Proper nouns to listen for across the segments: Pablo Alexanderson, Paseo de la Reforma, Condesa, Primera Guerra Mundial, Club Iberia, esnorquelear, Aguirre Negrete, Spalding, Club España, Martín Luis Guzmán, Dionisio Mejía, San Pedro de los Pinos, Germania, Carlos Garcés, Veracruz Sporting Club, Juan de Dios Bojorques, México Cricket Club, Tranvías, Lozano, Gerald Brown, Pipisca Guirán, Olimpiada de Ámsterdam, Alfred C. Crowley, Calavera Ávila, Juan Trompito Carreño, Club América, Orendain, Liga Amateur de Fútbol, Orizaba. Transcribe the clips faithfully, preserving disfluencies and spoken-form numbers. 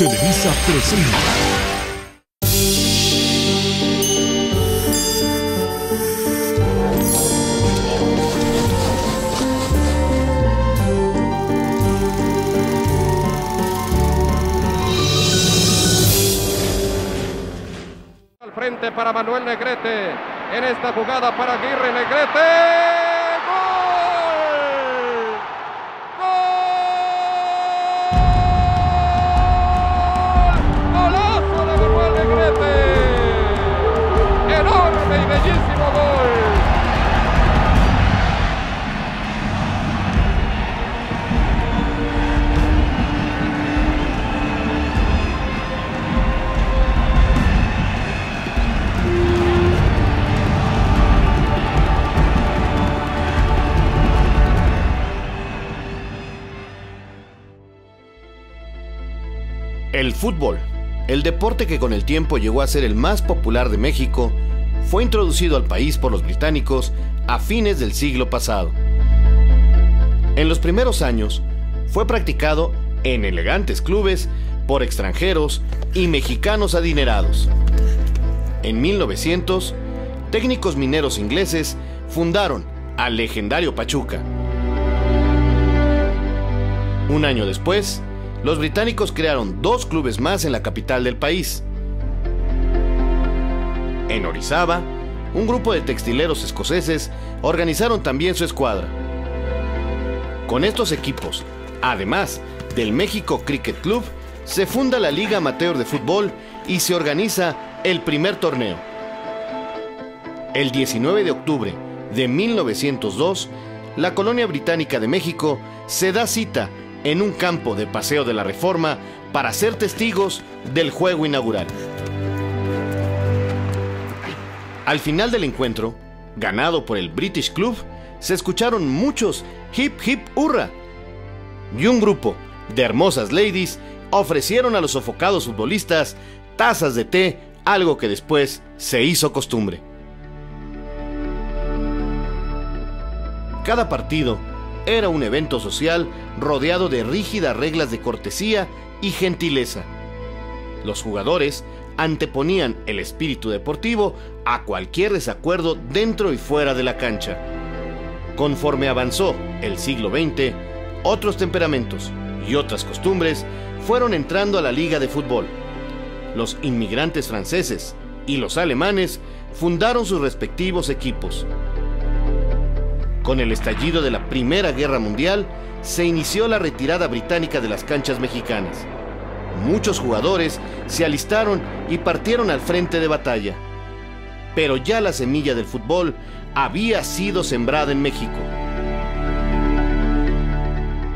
Televisa presenta. Para Manuel Negrete, en esta jugada para Aguirre Negrete, ¡gol! ¡Gol! ¡Golazo de Manuel Negrete! ¡Enorme y bellísimo gol! El fútbol, el deporte que con el tiempo llegó a ser el más popular de México, fue introducido al país por los británicos a fines del siglo pasado. En los primeros años, fue practicado en elegantes clubes por extranjeros y mexicanos adinerados. En mil novecientos, técnicos mineros ingleses fundaron al legendario Pachuca. Un año después, los británicos crearon dos clubes más en la capital del país. En Orizaba, un grupo de textileros escoceses organizaron también su escuadra. Con estos equipos, además del México Cricket Club, se funda la Liga Amateur de Fútbol y se organiza el primer torneo. El diecinueve de octubre de mil novecientos dos, la colonia británica de México se da cita en un campo de Paseo de la Reforma para ser testigos del juego inaugural. Al final del encuentro, ganado por el British Club, se escucharon muchos hip hip hurra y un grupo de hermosas ladies ofrecieron a los sofocados futbolistas tazas de té, algo que después se hizo costumbre. Cada partido era un evento social rodeado de rígidas reglas de cortesía y gentileza. Los jugadores anteponían el espíritu deportivo a cualquier desacuerdo dentro y fuera de la cancha. Conforme avanzó el siglo veinte, otros temperamentos y otras costumbres fueron entrando a la liga de fútbol. Los inmigrantes franceses y los alemanes fundaron sus respectivos equipos. Con el estallido de la Primera Guerra Mundial, se inició la retirada británica de las canchas mexicanas. Muchos jugadores se alistaron y partieron al frente de batalla. Pero ya la semilla del fútbol había sido sembrada en México.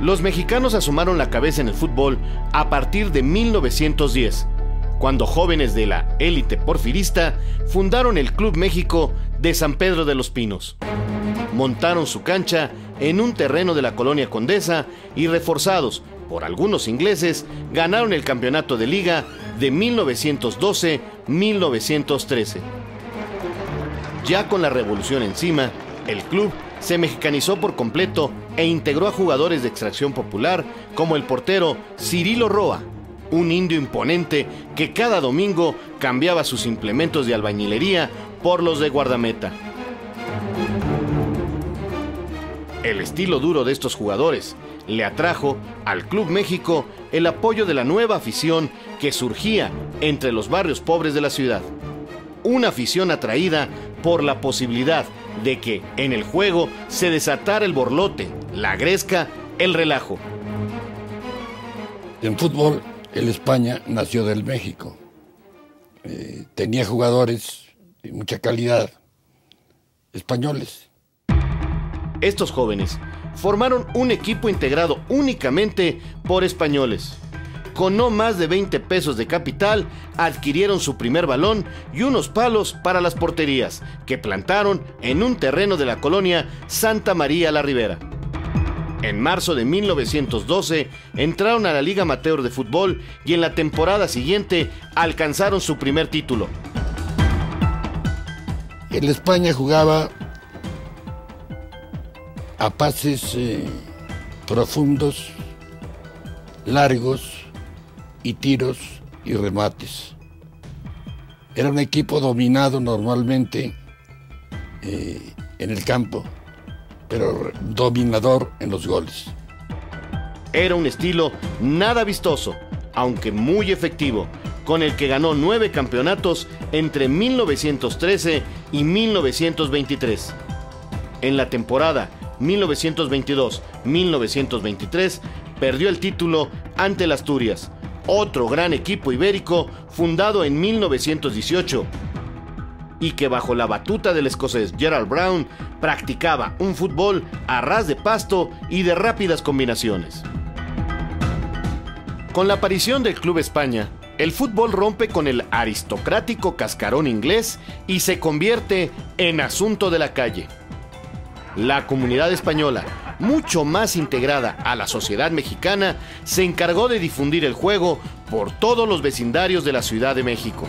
Los mexicanos asomaron la cabeza en el fútbol a partir de mil novecientos diez, cuando jóvenes de la élite porfirista fundaron el Club México de San Pedro de los Pinos. Montaron su cancha en un terreno de la colonia Condesa y, reforzados por algunos ingleses, ganaron el campeonato de liga de mil novecientos doce a mil novecientos trece. Ya con la revolución encima, el club se mexicanizó por completo e integró a jugadores de extracción popular como el portero Cirilo Roa, un indio imponente que cada domingo cambiaba sus implementos de albañilería por los de guardameta. El estilo duro de estos jugadores le atrajo al Club México el apoyo de la nueva afición que surgía entre los barrios pobres de la ciudad. Una afición atraída por la posibilidad de que en el juego se desatara el borlote, la gresca, el relajo. En fútbol, el España nació del México. Eh, tenía jugadores de mucha calidad, españoles. Estos jóvenes formaron un equipo integrado únicamente por españoles. Con no más de veinte pesos de capital, adquirieron su primer balón y unos palos para las porterías, que plantaron en un terreno de la colonia Santa María la Ribera. En marzo de mil novecientos doce, entraron a la Liga Amateur de Fútbol y en la temporada siguiente alcanzaron su primer título. En España jugaba a pases eh, profundos, largos, y tiros y remates. Era un equipo dominado normalmente eh, en el campo, pero dominador en los goles. Era un estilo nada vistoso, aunque muy efectivo, con el que ganó nueve campeonatos entre mil novecientos trece y mil novecientos veintitrés. En la temporada mil novecientos veintidós mil novecientos veintitrés perdió el título ante el Asturias, otro gran equipo ibérico fundado en mil novecientos dieciocho y que bajo la batuta del escocés Gerald Brown practicaba un fútbol a ras de pasto y de rápidas combinaciones. Con la aparición del Club España, el fútbol rompe con el aristocrático cascarón inglés y se convierte en asunto de la calle. La comunidad española, mucho más integrada a la sociedad mexicana, se encargó de difundir el juego por todos los vecindarios de la Ciudad de México.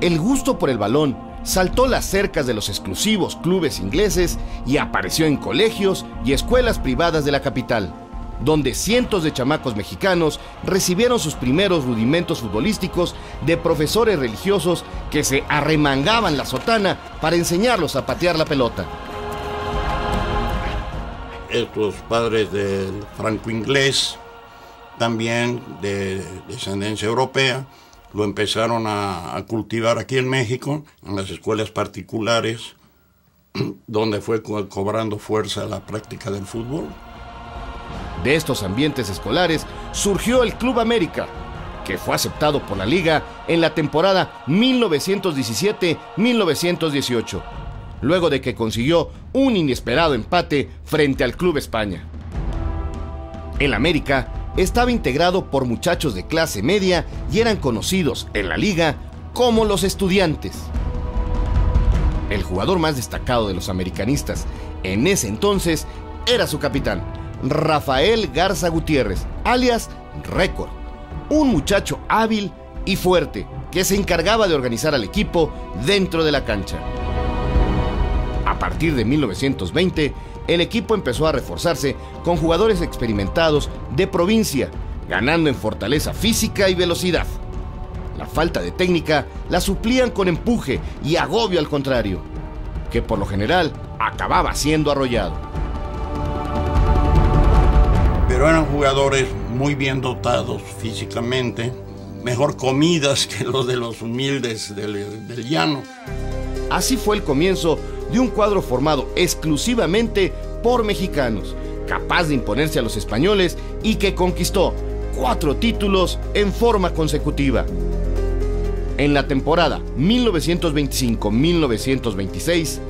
El gusto por el balón saltó las cercas de los exclusivos clubes ingleses y apareció en colegios y escuelas privadas de la capital, donde cientos de chamacos mexicanos recibieron sus primeros rudimentos futbolísticos de profesores religiosos que se arremangaban la sotana para enseñarlos a patear la pelota. Estos padres del franco-inglés, también de descendencia europea, lo empezaron a, a cultivar aquí en México, en las escuelas particulares, donde fue co- cobrando fuerza la práctica del fútbol. De estos ambientes escolares surgió el Club América, que fue aceptado por la Liga en la temporada mil novecientos diecisiete mil novecientos dieciocho, luego de que consiguió un inesperado empate frente al Club España. El América estaba integrado por muchachos de clase media y eran conocidos en la liga como los estudiantes. El jugador más destacado de los americanistas en ese entonces era su capitán, Rafael Garza Gutiérrez, alias Récord, un muchacho hábil y fuerte que se encargaba de organizar al equipo dentro de la cancha. A partir de mil novecientos veinte, el equipo empezó a reforzarse con jugadores experimentados de provincia, ganando en fortaleza física y velocidad. La falta de técnica la suplían con empuje y agobio al contrario, que por lo general acababa siendo arrollado. Pero eran jugadores muy bien dotados físicamente, mejor comidas que los de los humildes del, del llano. Así fue el comienzo de un cuadro formado exclusivamente por mexicanos, capaz de imponerse a los españoles y que conquistó cuatro títulos en forma consecutiva. En la temporada mil novecientos veinticinco mil novecientos veintiséis,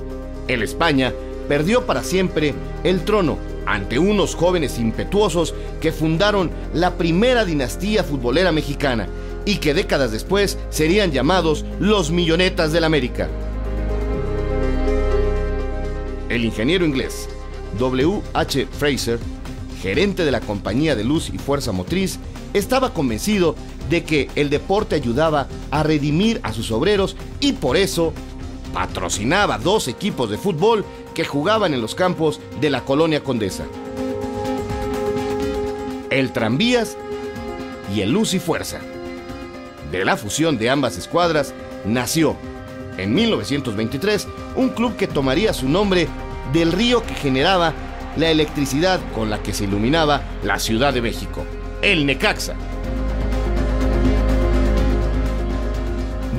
el España perdió para siempre el trono ante unos jóvenes impetuosos que fundaron la primera dinastía futbolera mexicana y que décadas después serían llamados los Millonetas del América. El ingeniero inglés doble u hache Fraser, gerente de la Compañía de Luz y Fuerza Motriz, estaba convencido de que el deporte ayudaba a redimir a sus obreros y por eso patrocinaba dos equipos de fútbol que jugaban en los campos de la colonia Condesa: el Tranvías y el Luz y Fuerza. De la fusión de ambas escuadras nació, en mil novecientos veintitrés, un club que tomaría su nombre del río que generaba la electricidad con la que se iluminaba la Ciudad de México, el Necaxa.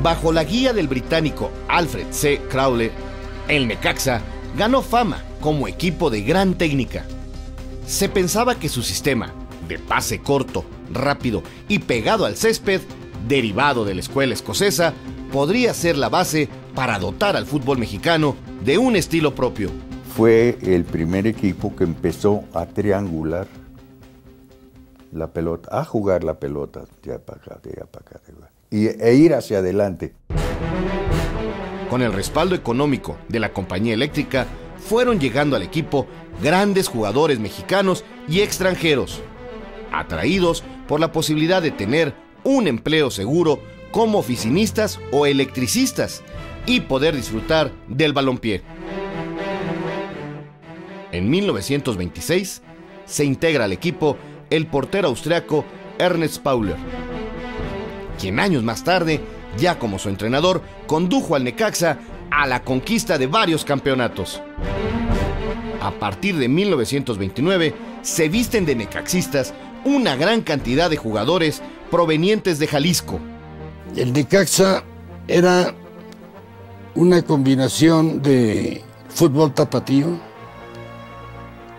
Bajo la guía del británico Alfred C. Crowley, el Necaxa ganó fama como equipo de gran técnica. Se pensaba que su sistema de pase corto, rápido y pegado al césped, derivado de la escuela escocesa, podría ser la base para dotar al fútbol mexicano de un estilo propio. Fue el primer equipo que empezó a triangular la pelota, a jugar la pelota, de allá para acá, de allá para acá, y, e ir hacia adelante. Con el respaldo económico de la compañía eléctrica, fueron llegando al equipo grandes jugadores mexicanos y extranjeros, atraídos por la posibilidad de tener un empleo seguro como oficinistas o electricistas y poder disfrutar del balompié. En mil novecientos veintiséis se integra al equipo el portero austriaco Ernest Pauler, quien años más tarde, ya como su entrenador, condujo al Necaxa a la conquista de varios campeonatos. A partir de mil novecientos veintinueve se visten de necaxistas una gran cantidad de jugadores provenientes de Jalisco. El Necaxa era una combinación de fútbol tapatío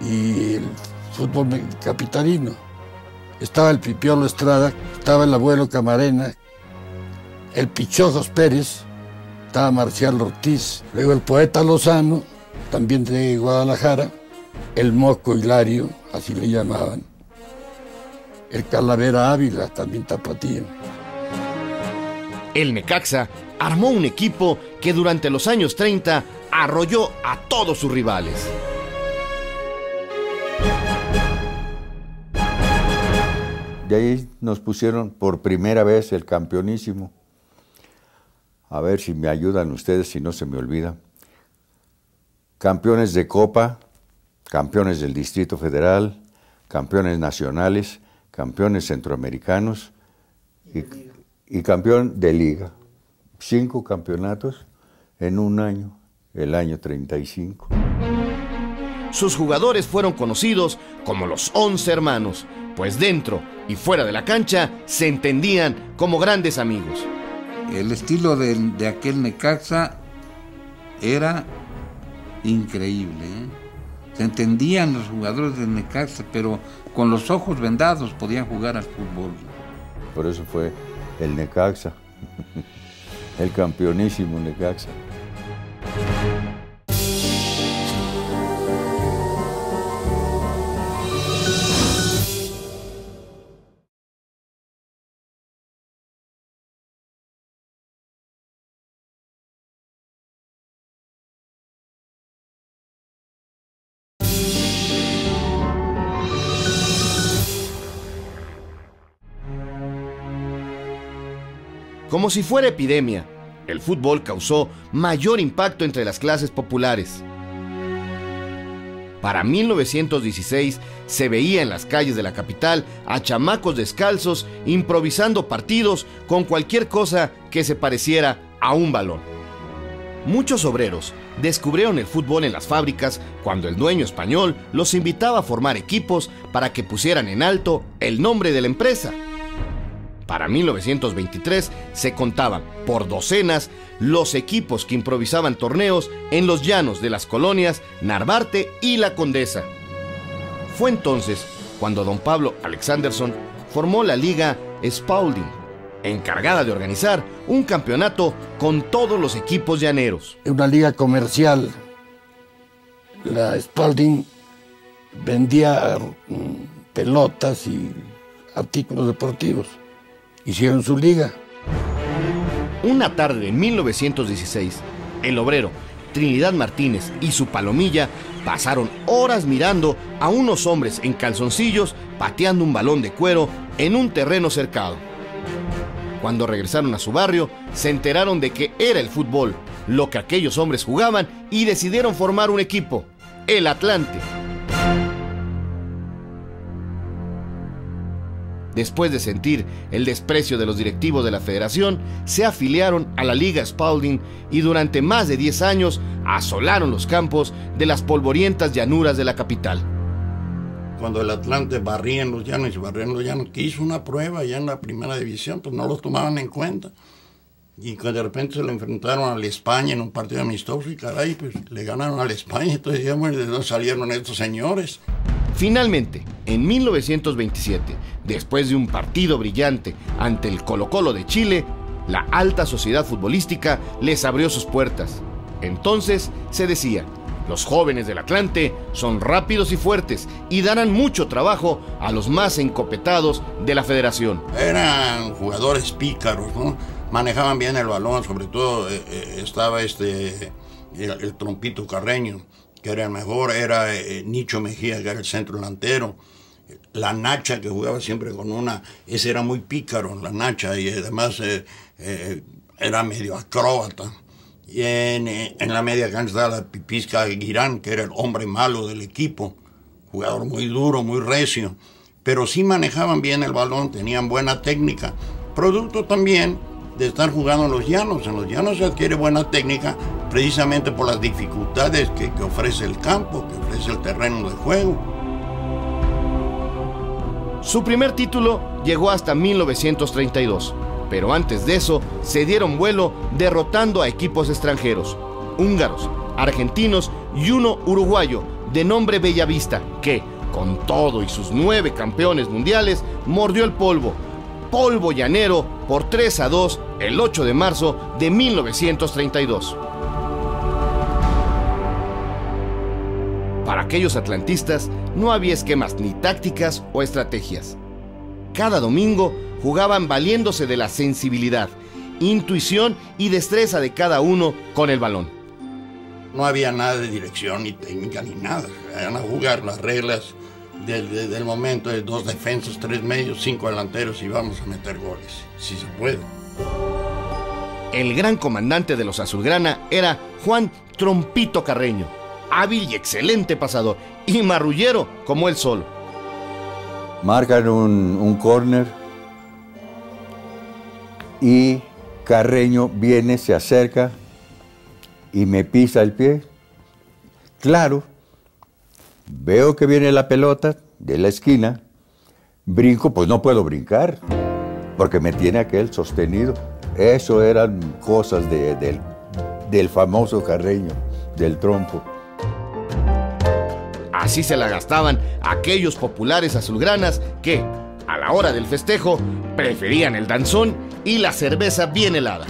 y el fútbol capitalino. Estaba el Pipiolo Estrada, estaba el abuelo Camarena, el Pichojos Pérez, estaba Marcial Ortiz, luego el Poeta Lozano, también de Guadalajara, el Moco Hilario, así le llamaban, el Calavera Ávila, también tapatío. El Necaxa armó un equipo que durante los años treinta arrolló a todos sus rivales. De ahí nos pusieron por primera vez el campeonísimo. A ver si me ayudan ustedes, si no se me olvida. Campeones de Copa, campeones del Distrito Federal, campeones nacionales, campeones centroamericanos y, y campeón de Liga. Cinco campeonatos en un año, el año treinta y cinco. Sus jugadores fueron conocidos como los once hermanos, pues dentro y fuera de la cancha se entendían como grandes amigos. El estilo de, de aquel Necaxa era increíble, ¿eh? Se entendían los jugadores del Necaxa, pero con los ojos vendados podían jugar al fútbol. Por eso fue el Necaxa, el campeonísimo Necaxa. Como si fuera epidemia, el fútbol causó mayor impacto entre las clases populares. Para mil novecientos dieciséis se veía en las calles de la capital a chamacos descalzos improvisando partidos con cualquier cosa que se pareciera a un balón. Muchos obreros descubrieron el fútbol en las fábricas cuando el dueño español los invitaba a formar equipos para que pusieran en alto el nombre de la empresa. Para mil novecientos veintitrés se contaban por docenas los equipos que improvisaban torneos en los llanos de las colonias Narvarte y La Condesa. Fue entonces cuando don Pablo Alexanderson formó la Liga Spalding, encargada de organizar un campeonato con todos los equipos llaneros. Una liga comercial. La Spalding vendía pelotas y artículos deportivos. Hicieron su liga. Una tarde en mil novecientos dieciséis, el obrero Trinidad Martínez y su palomilla pasaron horas mirando a unos hombres en calzoncillos pateando un balón de cuero en un terreno cercado. Cuando regresaron a su barrio, se enteraron de que era el fútbol lo que aquellos hombres jugaban y decidieron formar un equipo, el Atlante. Después de sentir el desprecio de los directivos de la federación, se afiliaron a la Liga Spalding y durante más de diez años asolaron los campos de las polvorientas llanuras de la capital. Cuando el Atlante barría en los llanos y barría en los llanos, que hizo una prueba ya en la primera división, pues no los tomaban en cuenta. Y de repente se lo enfrentaron a la España en un partido amistoso y caray, pues le ganaron a la España. Entonces ya bueno, de dónde salieron estos señores. Finalmente, en mil novecientos veintisiete, después de un partido brillante ante el Colo-Colo de Chile, la alta sociedad futbolística les abrió sus puertas. Entonces se decía, Los jóvenes del Atlante son rápidos y fuertes y darán mucho trabajo a los más encopetados de la federación. Eran jugadores pícaros, ¿no? Manejaban bien el balón, sobre todo eh, estaba este, el, el Trompito Carreño, que era el mejor, era eh, Nicho Mejía, que era el centro delantero. La Nacha, que jugaba siempre con una, ese era muy pícaro, la Nacha, y además eh, eh, era medio acróbata. Y en, en la media cancha estaba la Pipisca Guirán, que era el hombre malo del equipo, jugador muy duro, muy recio, pero sí manejaban bien el balón, tenían buena técnica, producto también de estar jugando en los llanos. En los llanos se adquiere buena técnica precisamente por las dificultades que, que ofrece el campo, que ofrece el terreno de juego. Su primer título llegó hasta mil novecientos treinta y dos, pero antes de eso se dieron vuelo derrotando a equipos extranjeros, húngaros, argentinos y uno uruguayo de nombre Bellavista, que, con todo y sus nueve campeones mundiales, mordió el polvo, polvo llanero por tres a dos el ocho de marzo de mil novecientos treinta y dos. Para aquellos atlantistas no había esquemas ni tácticas o estrategias. Cada domingo jugaban valiéndose de la sensibilidad, intuición y destreza de cada uno con el balón. No había nada de dirección ni técnica ni nada. Eran a jugar las reglas del, del, del momento de dos defensas, tres medios, cinco delanteros y vamos a meter goles, si se puede. El gran comandante de los azulgrana era Juan Trompito Carreño, hábil y excelente pasador, y marrullero como él solo. Marcan un, un córner y Carreño viene, se acerca y me pisa el pie. Claro, veo que viene la pelota de la esquina, brinco, pues no puedo brincar, porque me tiene aquel sostenido. Eso eran cosas de, del, del famoso Carreño, del trompo. Así se la gastaban aquellos populares azulgranas que, a la hora del festejo, preferían el danzón y la cerveza bien helada.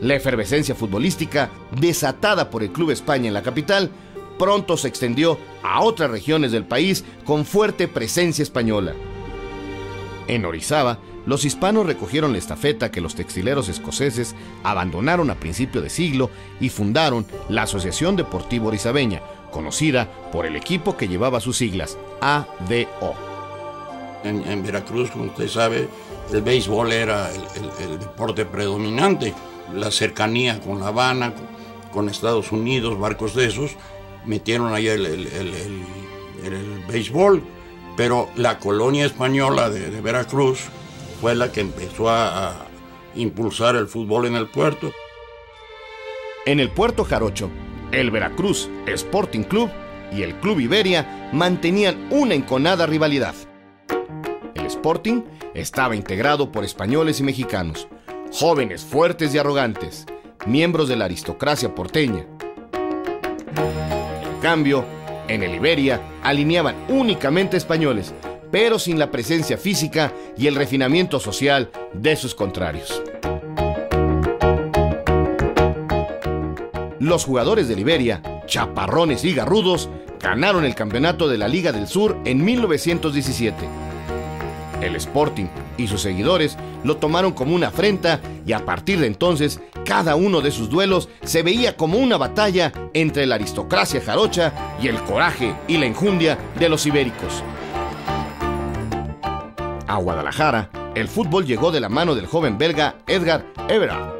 La efervescencia futbolística desatada por el Club España en la capital pronto se extendió a otras regiones del país con fuerte presencia española. En Orizaba, los hispanos recogieron la estafeta que los textileros escoceses abandonaron a principio de siglo y fundaron la Asociación Deportiva Orizabeña, conocida por el equipo que llevaba sus siglas, A D O. En, en Veracruz, como usted sabe, el béisbol era el, el, el deporte predominante. La cercanía con La Habana, con Estados Unidos, barcos de esos, metieron ahí el, el, el, el, el, el béisbol, pero la colonia española de, de Veracruz fue la que empezó a, a impulsar el fútbol en el puerto. En el puerto jarocho, el Veracruz Sporting Club y el Club Iberia mantenían una enconada rivalidad. El Sporting estaba integrado por españoles y mexicanos, jóvenes fuertes y arrogantes, miembros de la aristocracia porteña. En cambio, en el Iberia alineaban únicamente españoles, pero sin la presencia física y el refinamiento social de sus contrarios. Los jugadores del Iberia, chaparrones y garrudos, ganaron el campeonato de la Liga del Sur en mil novecientos diecisiete. El Sporting y sus seguidores lo tomaron como una afrenta y a partir de entonces cada uno de sus duelos se veía como una batalla entre la aristocracia jarocha y el coraje y la enjundia de los ibéricos. A Guadalajara, el fútbol llegó de la mano del joven belga Edgar Everard,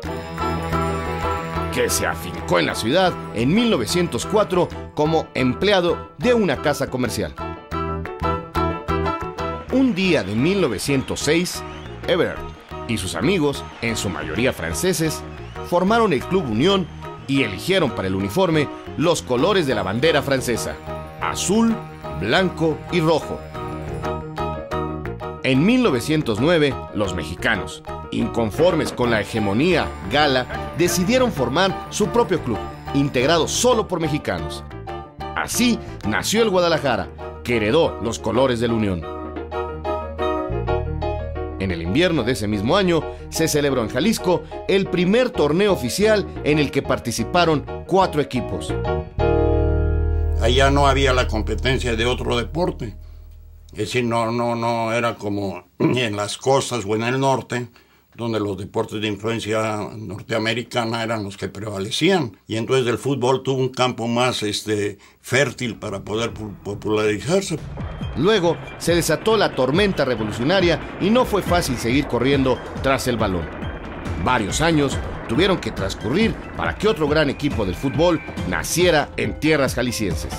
que se afincó en la ciudad en mil novecientos cuatro como empleado de una casa comercial. Un día de mil novecientos seis, Everard y sus amigos, en su mayoría franceses, formaron el Club Unión y eligieron para el uniforme los colores de la bandera francesa: azul, blanco y rojo. En mil novecientos nueve, los mexicanos, inconformes con la hegemonía gala, decidieron formar su propio club, integrado solo por mexicanos. Así nació el Guadalajara, que heredó los colores de la Unión. En el invierno de ese mismo año, se celebró en Jalisco el primer torneo oficial en el que participaron cuatro equipos. Allá no había la competencia de otro deporte. Es decir, no, no, no era como en las costas o en el norte, donde los deportes de influencia norteamericana eran los que prevalecían. Y entonces el fútbol tuvo un campo más este, fértil para poder popularizarse. Luego se desató la tormenta revolucionaria y no fue fácil seguir corriendo tras el balón. Varios años tuvieron que transcurrir para que otro gran equipo del fútbol naciera en tierras jaliscienses.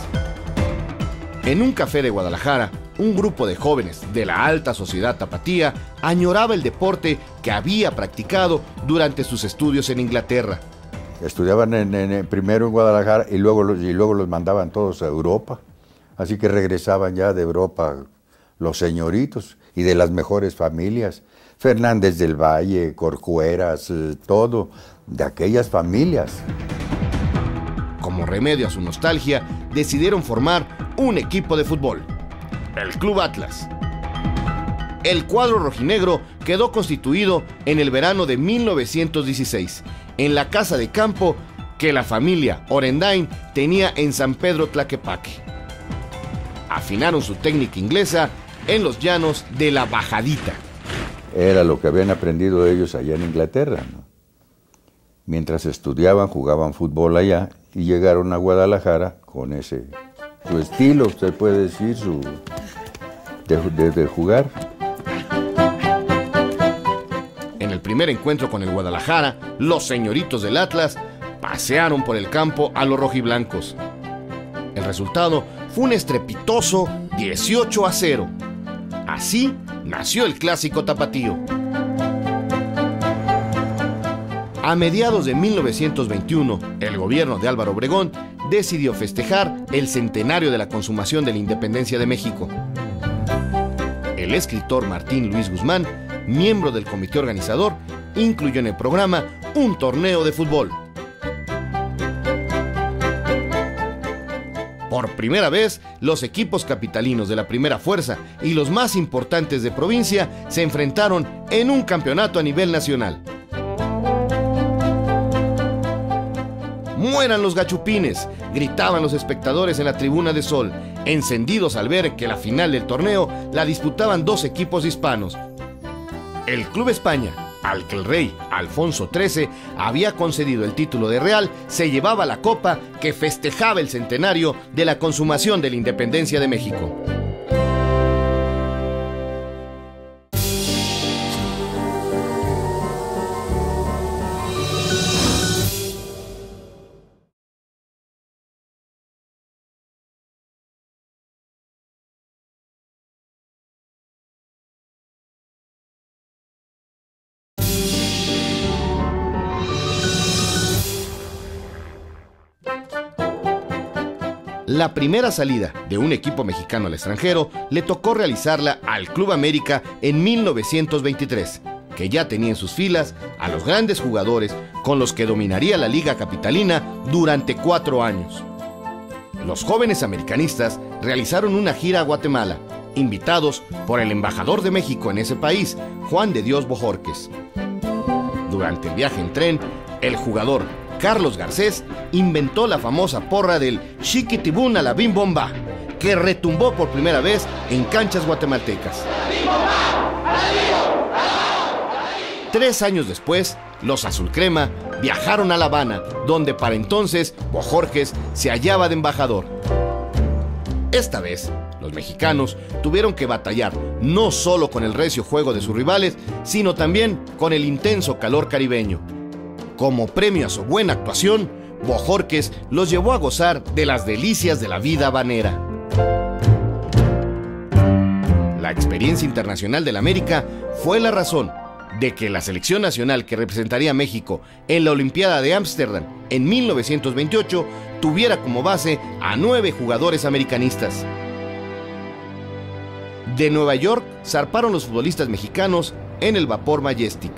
En un café de Guadalajara, un grupo de jóvenes de la alta sociedad tapatía añoraba el deporte que había practicado durante sus estudios en Inglaterra. Estudiaban en, en, primero en Guadalajara y luego, los, y luego los mandaban todos a Europa. Así que regresaban ya de Europa los señoritos y de las mejores familias. Fernández del Valle, Corcueras, todo, de aquellas familias. Como remedio a su nostalgia, decidieron formar un equipo de fútbol: el Club Atlas. El cuadro rojinegro quedó constituido en el verano de mil novecientos dieciséis, en la casa de campo que la familia Orendain tenía en San Pedro Tlaquepaque. Afinaron su técnica inglesa en los llanos de la Bajadita. Era lo que habían aprendido ellos allá en Inglaterra, ¿no? Mientras estudiaban, jugaban fútbol allá y llegaron a Guadalajara con ese... su estilo, usted puede decir, su de, de, de jugar. En el primer encuentro con el Guadalajara, los señoritos del Atlas pasearon por el campo a los rojiblancos. El resultado fue un estrepitoso dieciocho a cero. Así nació el clásico tapatío. A mediados de mil novecientos veintiuno, el gobierno de Álvaro Obregón decidió festejar el centenario de la consumación de la independencia de México. El escritor Martín Luis Guzmán, miembro del comité organizador, incluyó en el programa un torneo de fútbol. Por primera vez, los equipos capitalinos de la primera fuerza y los más importantes de provincia se enfrentaron en un campeonato a nivel nacional. ¡Mueran los gachupines!, gritaban los espectadores en la tribuna de Sol, encendidos al ver que la final del torneo la disputaban dos equipos hispanos. El Club España, al que el rey Alfonso trece había concedido el título de Real, se llevaba la copa que festejaba el centenario de la consumación de la independencia de México. La primera salida de un equipo mexicano al extranjero le tocó realizarla al Club América en mil novecientos veintitrés, que ya tenía en sus filas a los grandes jugadores con los que dominaría la Liga Capitalina durante cuatro años. Los jóvenes americanistas realizaron una gira a Guatemala, invitados por el embajador de México en ese país, Juan de Dios Bojorques. Durante el viaje en tren, el jugador Carlos Garcés inventó la famosa porra del chiquitibún a la bim bomba, que retumbó por primera vez en canchas guatemaltecas. Tres años después, los azulcrema viajaron a La Habana, donde para entonces Bojorques se hallaba de embajador. Esta vez, los mexicanos tuvieron que batallar no solo con el recio juego de sus rivales, sino también con el intenso calor caribeño. Como premio a su buena actuación, Bojorques los llevó a gozar de las delicias de la vida habanera. La experiencia internacional del América fue la razón de que la selección nacional que representaría a México en la Olimpiada de Ámsterdam en mil novecientos veintiocho tuviera como base a nueve jugadores americanistas. De Nueva York zarparon los futbolistas mexicanos en el vapor Majestic.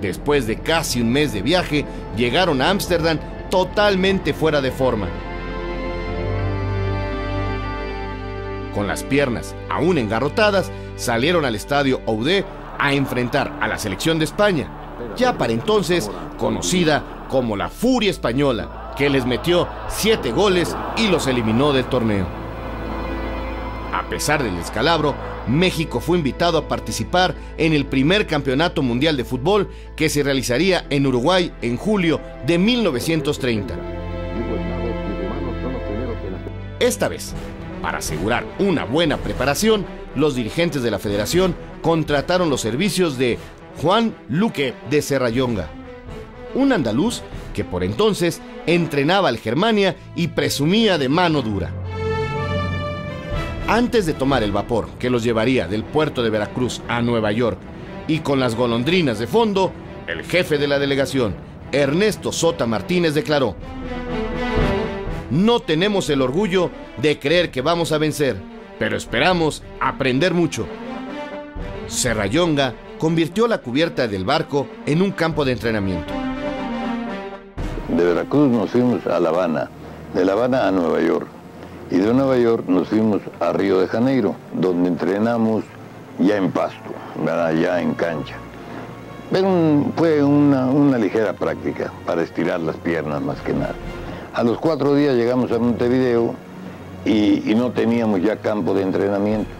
Después de casi un mes de viaje, llegaron a Ámsterdam totalmente fuera de forma, con las piernas aún engarrotadas. Salieron al estadio Oudé a enfrentar a la selección de España, ya para entonces conocida como la Furia Española, que les metió siete goles y los eliminó del torneo. A pesar del descalabro, México fue invitado a participar en el primer campeonato mundial de fútbol, que se realizaría en Uruguay en julio de mil novecientos treinta. Esta vez, para asegurar una buena preparación, los dirigentes de la federación contrataron los servicios de Juan Luque de Serrallonga, un andaluz que por entonces entrenaba al Germania y presumía de mano dura. Antes de tomar el vapor que los llevaría del puerto de Veracruz a Nueva York, y con las golondrinas de fondo, el jefe de la delegación, Ernesto Sota Martínez, declaró: "No tenemos el orgullo de creer que vamos a vencer, pero esperamos aprender mucho". Serrallonga convirtió la cubierta del barco en un campo de entrenamiento. De Veracruz nos fuimos a La Habana, de La Habana a Nueva York, y de Nueva York nos fuimos a Río de Janeiro, donde entrenamos ya en pasto, ¿verdad? Ya en cancha. Pero un, fue una, una ligera práctica para estirar las piernas más que nada. A los cuatro días llegamos a Montevideo y, y no teníamos ya campo de entrenamiento.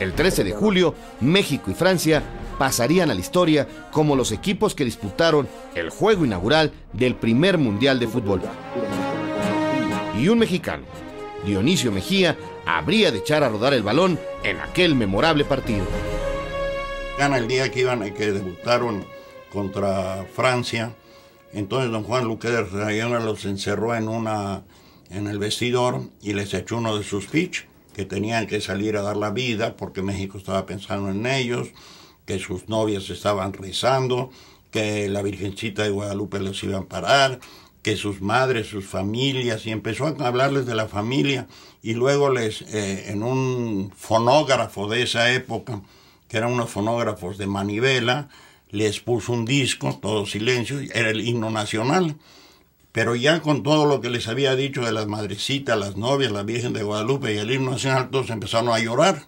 El trece de julio, México y Francia pasarían a la historia como los equipos que disputaron el juego inaugural del primer mundial de fútbol. Y un mexicano, Dionisio Mejía, habría de echar a rodar el balón en aquel memorable partido. Gana el día que iban que debutaron contra Francia. Entonces don Juan Luque de Serrallonga los encerró en una en el vestidor y les echó uno de sus pitch, que tenían que salir a dar la vida porque México estaba pensando en ellos, que sus novias estaban rezando, que la Virgencita de Guadalupe los iba a parar, que sus madres, sus familias, y empezó a hablarles de la familia, y luego les, eh, en un fonógrafo de esa época, que eran unos fonógrafos de manivela, les puso un disco, todo silencio, era el himno nacional, pero ya con todo lo que les había dicho de las madrecitas, las novias, la Virgen de Guadalupe y el himno nacional, todos empezaron a llorar.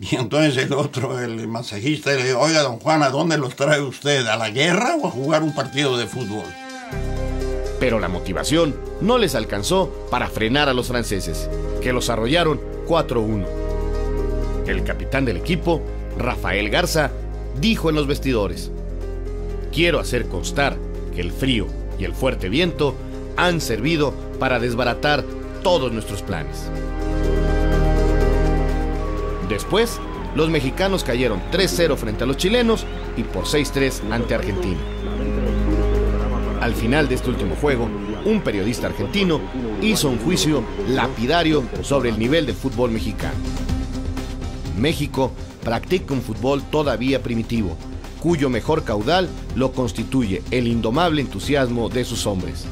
Y entonces el otro, el masajista, le dijo: "Oiga, don Juan, ¿a dónde los trae usted? ¿A la guerra o a jugar un partido de fútbol?". Pero la motivación no les alcanzó para frenar a los franceses, que los arrollaron cuatro uno. El capitán del equipo, Rafael Garza, dijo en los vestidores: "Quiero hacer constar que el frío y el fuerte viento han servido para desbaratar todos nuestros planes". Después, los mexicanos cayeron tres cero frente a los chilenos y por seis tres ante Argentina. Al final de este último juego, un periodista argentino hizo un juicio lapidario sobre el nivel del fútbol mexicano. México practica un fútbol todavía primitivo, cuyo mejor caudal lo constituye el indomable entusiasmo de sus hombres.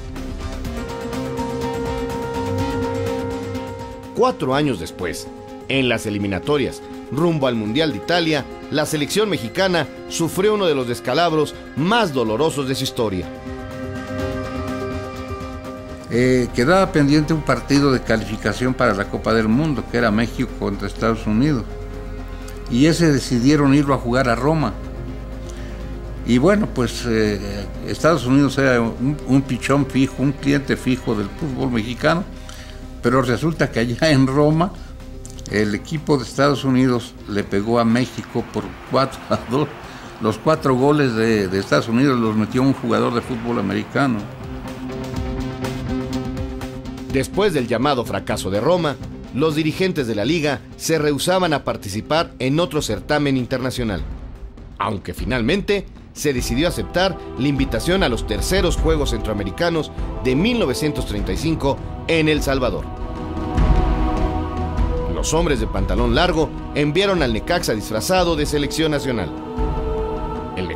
Cuatro años después, en las eliminatorias rumbo al Mundial de Italia, la selección mexicana sufrió uno de los descalabros más dolorosos de su historia. Eh, quedaba pendiente un partido de calificación para la Copa del Mundo, que era México contra Estados Unidos, y ese decidieron irlo a jugar a Roma. Y bueno, pues eh, Estados Unidos era un, un pichón fijo, un cliente fijo del fútbol mexicano, pero resulta que allá en Roma el equipo de Estados Unidos le pegó a México por cuatro a dos. Los cuatro goles de, de Estados Unidos los metió un jugador de fútbol americano. Después del llamado fracaso de Roma, los dirigentes de la liga se rehusaban a participar en otro certamen internacional, aunque finalmente se decidió aceptar la invitación a los terceros Juegos Centroamericanos de mil novecientos treinta y cinco en El Salvador. Los hombres de pantalón largo enviaron al Necaxa disfrazado de selección nacional.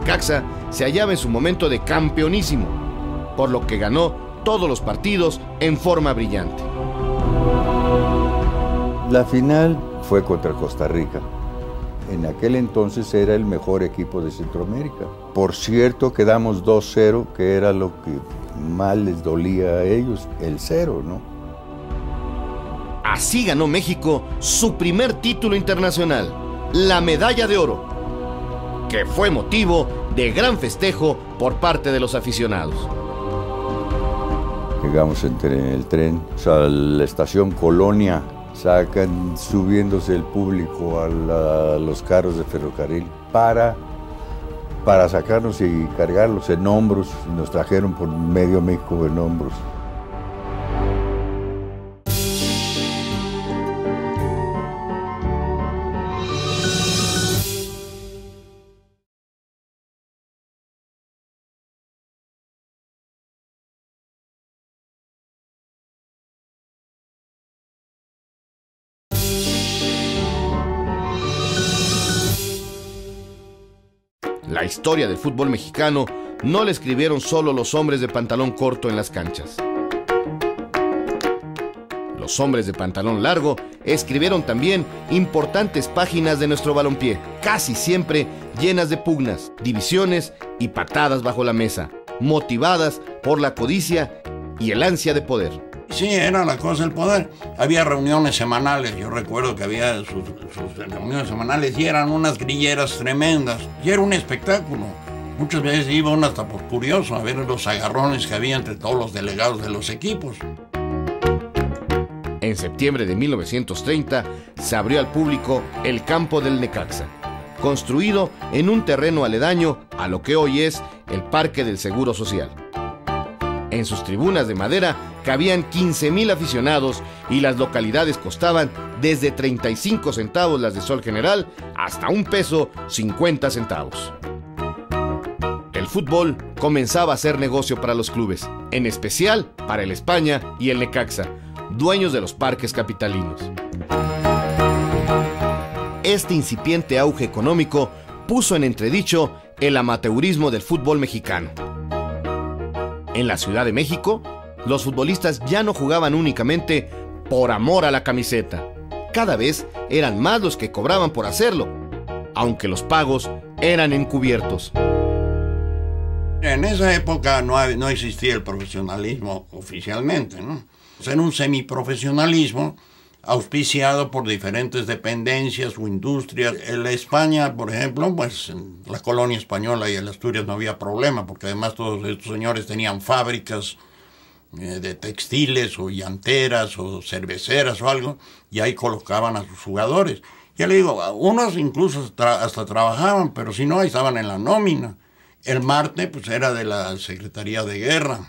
Necaxa se hallaba en su momento de campeonísimo, por lo que ganó todos los partidos en forma brillante. La final fue contra Costa Rica. En aquel entonces era el mejor equipo de Centroamérica. Por cierto, quedamos dos cero, que era lo que más les dolía a ellos, el cero, ¿no? Así ganó México su primer título internacional, la medalla de oro, que fue motivo de gran festejo por parte de los aficionados. Llegamos en el tren, o sea, la estación Colonia. Sacan subiéndose el público a, la, a los carros de ferrocarril para, para sacarnos y cargarlos en hombros. Nos trajeron por medio México en hombros. La historia del fútbol mexicano no la escribieron solo los hombres de pantalón corto en las canchas. Los hombres de pantalón largo escribieron también importantes páginas de nuestro balompié, casi siempre llenas de pugnas, divisiones y patadas bajo la mesa, motivadas por la codicia y el ansia de poder. Sí, era la cosa del poder. Había reuniones semanales, yo recuerdo que había sus, sus reuniones semanales y eran unas grilleras tremendas. Y era un espectáculo. Muchas veces iba uno hasta por curioso a ver los agarrones que había entre todos los delegados de los equipos. En septiembre de mil novecientos treinta se abrió al público el campo del Necaxa, construido en un terreno aledaño a lo que hoy es el Parque del Seguro Social. En sus tribunas de madera cabían quince mil aficionados y las localidades costaban desde treinta y cinco centavos las de sol general hasta un peso cincuenta centavos. El fútbol comenzaba a ser negocio para los clubes, en especial para el España y el Necaxa, dueños de los parques capitalinos. Este incipiente auge económico puso en entredicho el amateurismo del fútbol mexicano. En la Ciudad de México, los futbolistas ya no jugaban únicamente por amor a la camiseta. Cada vez eran más los que cobraban por hacerlo, aunque los pagos eran encubiertos. En esa época no, no existía el profesionalismo oficialmente, ¿no? Era un semiprofesionalismo auspiciado por diferentes dependencias o industrias. En la España, por ejemplo, pues en la colonia española y en Asturias no había problema, porque además todos estos señores tenían fábricas eh, de textiles o llanteras o cerveceras o algo, y ahí colocaban a sus jugadores. Ya le digo, unos incluso tra- hasta trabajaban, pero si no, ahí estaban en la nómina. El Marte, pues era de la Secretaría de Guerra.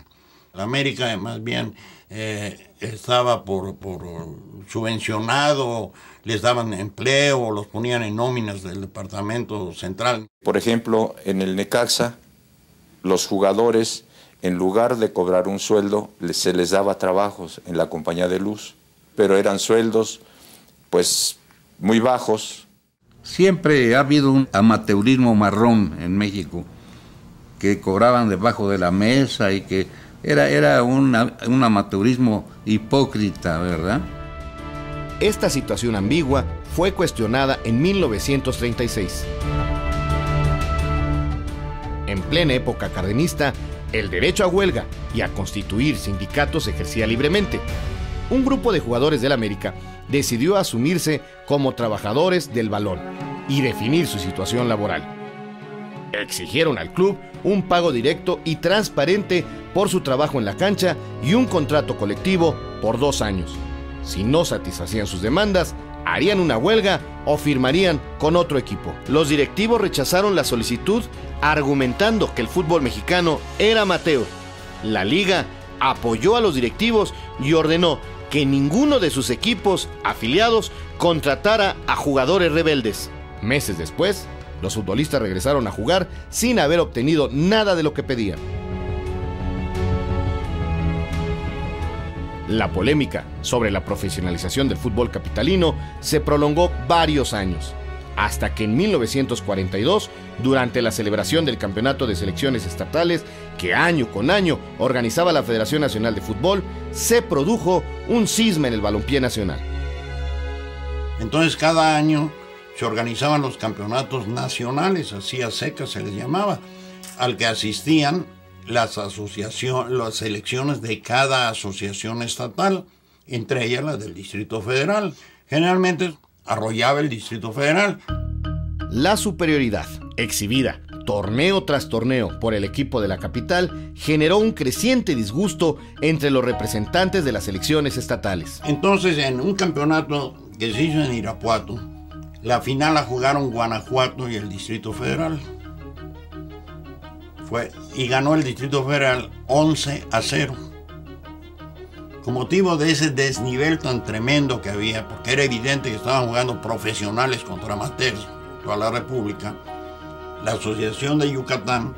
La América, más bien, eh, estaba por, por subvencionado, les daban empleo, los ponían en nóminas del departamento central. Por ejemplo, en el Necaxa, los jugadores, en lugar de cobrar un sueldo, se les daba trabajos en la Compañía de Luz, pero eran sueldos, pues, muy bajos. Siempre ha habido un amateurismo marrón en México, que cobraban debajo de la mesa y que Era, era una, un amateurismo hipócrita, ¿verdad? Esta situación ambigua fue cuestionada en mil novecientos treinta y seis. En plena época cardenista, el derecho a huelga y a constituir sindicatos se ejercía libremente. Un grupo de jugadores del América decidió asumirse como trabajadores del balón y definir su situación laboral. Exigieron al club un pago directo y transparente por su trabajo en la cancha y un contrato colectivo por dos años. Si no satisfacían sus demandas, harían una huelga o firmarían con otro equipo. Los directivos rechazaron la solicitud argumentando que el fútbol mexicano era amateur. La liga apoyó a los directivos y ordenó que ninguno de sus equipos afiliados contratara a jugadores rebeldes. Meses después, los futbolistas regresaron a jugar sin haber obtenido nada de lo que pedían. La polémica sobre la profesionalización del fútbol capitalino se prolongó varios años, hasta que en mil novecientos cuarenta y dos, durante la celebración del Campeonato de Selecciones Estatales, que año con año organizaba la Federación Nacional de Fútbol, se produjo un cisma en el balompié nacional. Entonces cada año se organizaban los campeonatos nacionales, así a secas se les llamaba, al que asistían las, asociación, las selecciones de cada asociación estatal, entre ellas las del Distrito Federal. Generalmente arrollaba el Distrito Federal. La superioridad exhibida torneo tras torneo por el equipo de la capital generó un creciente disgusto entre los representantes de las selecciones estatales. Entonces, en un campeonato que se hizo en Irapuato, la final la jugaron Guanajuato y el Distrito Federal. Fue, y ganó el Distrito Federal once a cero. Con motivo de ese desnivel tan tremendo que había, porque era evidente que estaban jugando profesionales contra amateurs, toda la república, la Asociación de Yucatán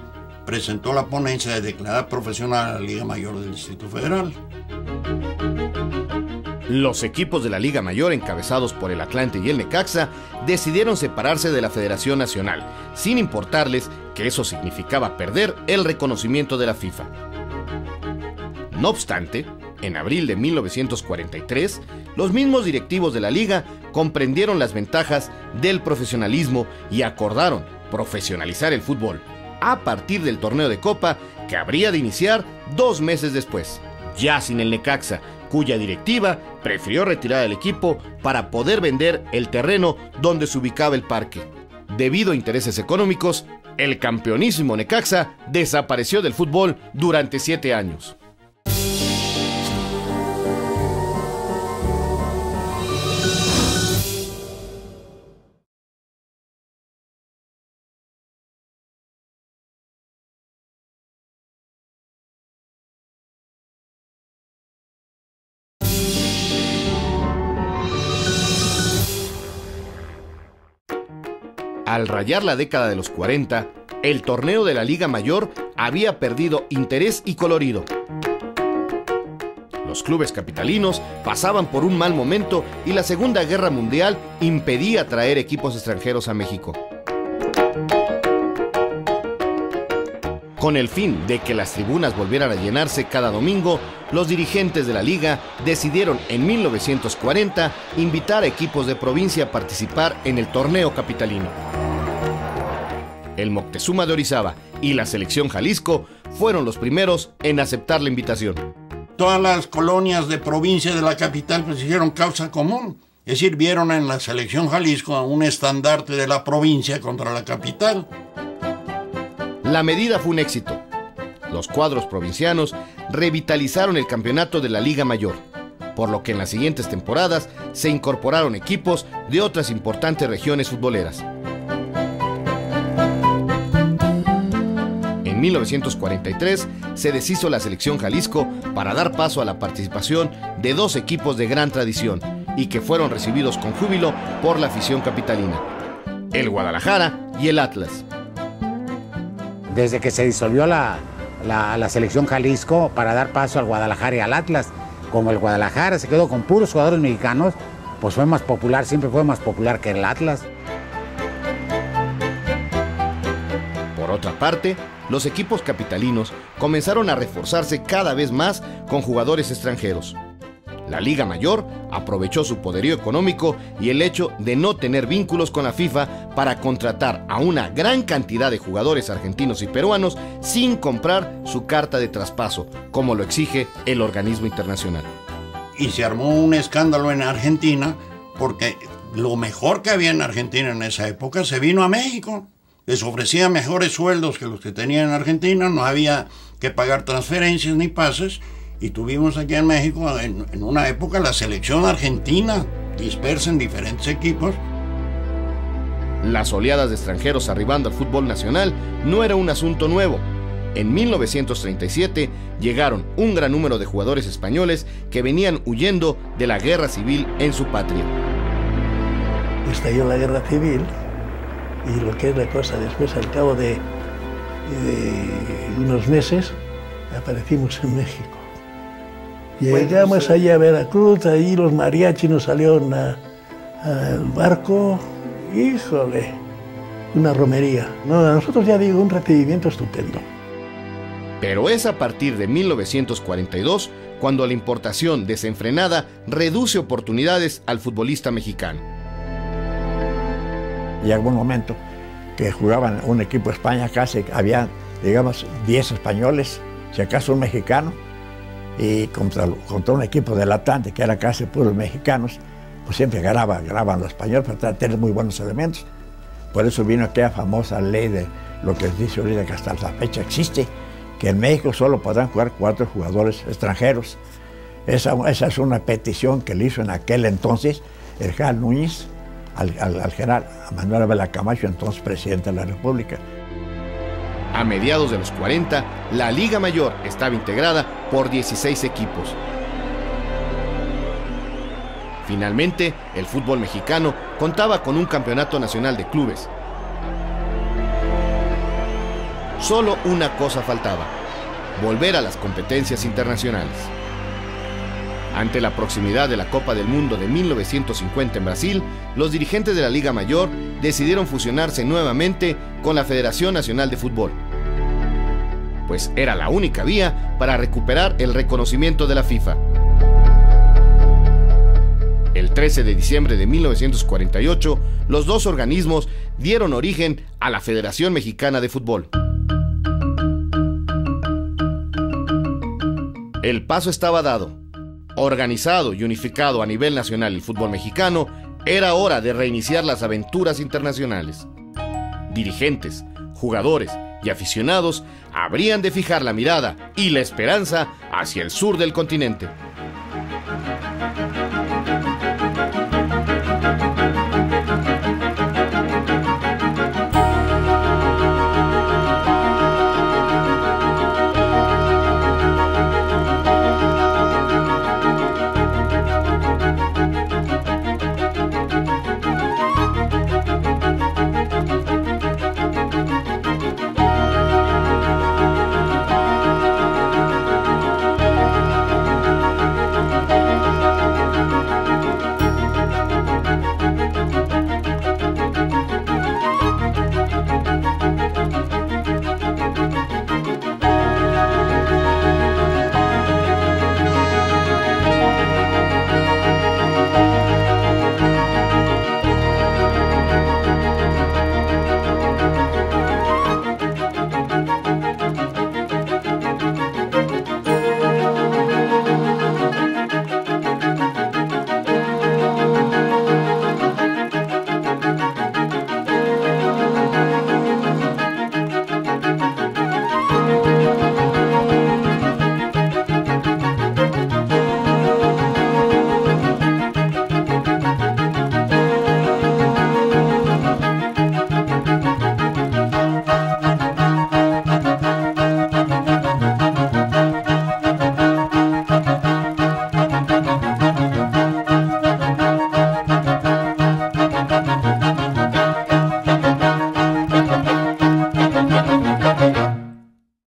presentó la ponencia de declarar profesional a la Liga Mayor del Distrito Federal. Los equipos de la Liga Mayor, encabezados por el Atlante y el Necaxa, decidieron separarse de la Federación Nacional, sin importarles que eso significaba perder el reconocimiento de la FIFA. No obstante, en abril de mil novecientos cuarenta y tres, los mismos directivos de la Liga comprendieron las ventajas del profesionalismo y acordaron profesionalizar el fútbol a partir del torneo de Copa que habría de iniciar dos meses después, ya sin el Necaxa, cuya directiva prefirió retirar al equipo para poder vender el terreno donde se ubicaba el parque. Debido a intereses económicos, el campeonísimo Necaxa desapareció del fútbol durante siete años. Al rayar la década de los cuarenta, el torneo de la Liga Mayor había perdido interés y colorido. Los clubes capitalinos pasaban por un mal momento y la Segunda Guerra Mundial impedía traer equipos extranjeros a México. Con el fin de que las tribunas volvieran a llenarse cada domingo, los dirigentes de la Liga decidieron en mil novecientos cuarenta invitar a equipos de provincia a participar en el torneo capitalino. El Moctezuma de Orizaba y la selección Jalisco fueron los primeros en aceptar la invitación. Todas las colonias de provincia de la capital pues hicieron causa común. Es decir, vieron en la selección Jalisco un estandarte de la provincia contra la capital. La medida fue un éxito. Los cuadros provincianos revitalizaron el campeonato de la Liga Mayor, por lo que en las siguientes temporadas se incorporaron equipos de otras importantes regiones futboleras. En mil novecientos cuarenta y tres se deshizo la selección Jalisco para dar paso a la participación de dos equipos de gran tradición y que fueron recibidos con júbilo por la afición capitalina, el Guadalajara y el Atlas. Desde que se disolvió la, la, la selección Jalisco para dar paso al Guadalajara y al Atlas, como el Guadalajara se quedó con puros jugadores mexicanos, pues fue más popular, siempre fue más popular que el Atlas. Por otra parte, los equipos capitalinos comenzaron a reforzarse cada vez más con jugadores extranjeros. La Liga Mayor aprovechó su poderío económico y el hecho de no tener vínculos con la FIFA para contratar a una gran cantidad de jugadores argentinos y peruanos sin comprar su carta de traspaso, como lo exige el organismo internacional. Y se armó un escándalo en Argentina porque lo mejor que había en Argentina en esa época se vino a México. Les ofrecía mejores sueldos que los que tenían en Argentina, no había que pagar transferencias ni pases, y tuvimos aquí en México en, en una época la selección argentina dispersa en diferentes equipos. Las oleadas de extranjeros arribando al fútbol nacional no era un asunto nuevo. En mil novecientos treinta y siete llegaron un gran número de jugadores españoles que venían huyendo de la guerra civil en su patria. Estalló la guerra civil. Y lo que es la cosa, después, al cabo de, de unos meses, aparecimos en México. Llegamos allá a Veracruz, ahí los mariachis nos salieron al barco híjole, una romería. No, a nosotros ya digo, un recibimiento estupendo. Pero es a partir de mil novecientos cuarenta y dos cuando la importación desenfrenada reduce oportunidades al futbolista mexicano. Llegó un momento que jugaban un equipo de España, casi había, digamos, diez españoles, si acaso un mexicano, y contra, contra un equipo del Atlante, que era casi puros mexicanos, pues siempre ganaba, ganaban los españoles para tener muy buenos elementos. Por eso vino aquella famosa ley de lo que dice ahorita, que hasta la fecha existe, que en México solo podrán jugar cuatro jugadores extranjeros. Esa, esa es una petición que le hizo en aquel entonces el general Núñez al, al, al general Manuel Ávila Camacho, entonces presidente de la República. A mediados de los cuarenta, la Liga Mayor estaba integrada por dieciséis equipos. Finalmente, el fútbol mexicano contaba con un campeonato nacional de clubes. Solo una cosa faltaba: volver a las competencias internacionales. Ante la proximidad de la Copa del Mundo de mil novecientos cincuenta en Brasil, los dirigentes de la Liga Mayor decidieron fusionarse nuevamente con la Federación Nacional de Fútbol, pues era la única vía para recuperar el reconocimiento de la FIFA. El trece de diciembre de mil novecientos cuarenta y ocho, los dos organismos dieron origen a la Federación Mexicana de Fútbol. El paso estaba dado. Organizado y unificado a nivel nacional el fútbol mexicano, era hora de reiniciar las aventuras internacionales. Dirigentes, jugadores y aficionados habrían de fijar la mirada y la esperanza hacia el sur del continente.